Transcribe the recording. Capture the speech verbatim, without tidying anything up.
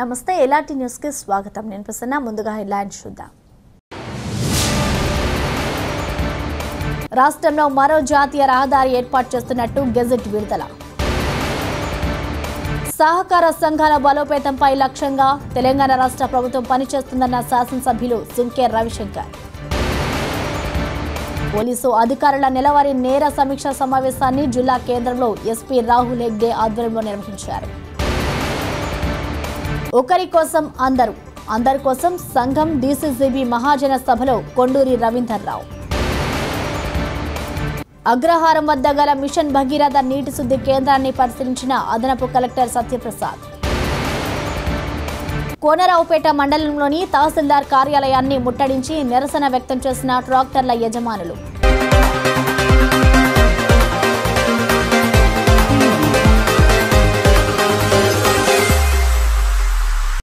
నమస్తే LRT news కి స్వాగతం నేను ప్రసన్న ముందుగా హెడ్లైన్ చూద్దాం రాష్ట్రంలో మరో జాతీయ రహదారి ఏర్పాటు చేస్తున్నట్టు గెజెట్ విడుదల సహకార సంఘాల బలోపేతంపై లక్ష్యంగా తెలంగాణ రాష్ట్ర ప్రభుత్వం పనిచేస్తుందన్న శాసనసభ్యులు సుంకే రవిశంకర్ పోలీసు అధికారుల నెలవారీ నేర సమీక్ష సమావేశాన్ని జిల్లా కేంద్రంలో ఎస్పీ రాహుల్ ఎగ్డే ఆధ్వర్యంలో నిర్వహించారు ఒకరి కోసం అందరూ అందరి కోసం సంఘం డీసీసీబీ మహాజన సభలో కొండూరి రవీందర్రావు అగ్రహారం వద్ద గల మిషన్ భగీరథ నీటి శుద్ధి కేంద్రాన్ని పరిశీలించిన అదనపు కలెక్టర్ సత్యప్రసాద్ కోనరావుపేట మండలంలోని తహసీల్దార్ కార్యాలయాన్ని ముట్టడించి నిరసన వ్యక్తం చేసిన ట్రాక్టర్ల యజమానులు